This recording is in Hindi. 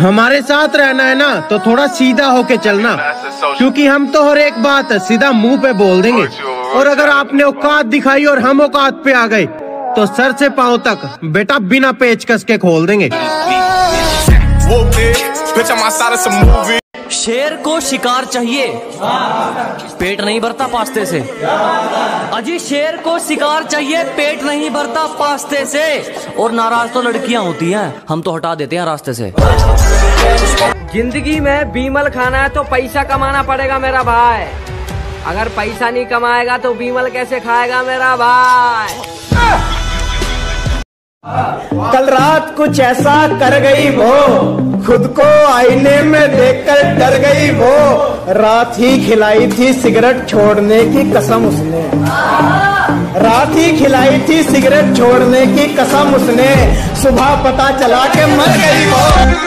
हमारे साथ रहना है ना तो थोड़ा सीधा होके चलना, क्योंकि हम तो हर एक बात सीधा मुंह पे बोल देंगे। और अगर आपने औकात दिखाई और हम औकात पे आ गए तो सर से पांव तक बेटा बिना पेचकस के खोल देंगे। शेर को शिकार चाहिए, पेट नहीं भरता पास्ते से। अजी शेर को शिकार चाहिए, पेट नहीं भरता पास्ते से। और नाराज तो लड़कियां होती हैं, हम तो हटा देते हैं रास्ते से। जिंदगी में बीमल खाना है तो पैसा कमाना पड़ेगा मेरा भाई। अगर पैसा नहीं कमाएगा तो बीमल कैसे खाएगा मेरा भाई। कल रात कुछ ऐसा कर गई वो, खुद को आईने में देखकर डर गई वो। रात ही खिलाई थी सिगरेट छोड़ने की कसम उसने, रात ही खिलाई थी सिगरेट छोड़ने की कसम उसने। सुबह पता चला के मर गई वो।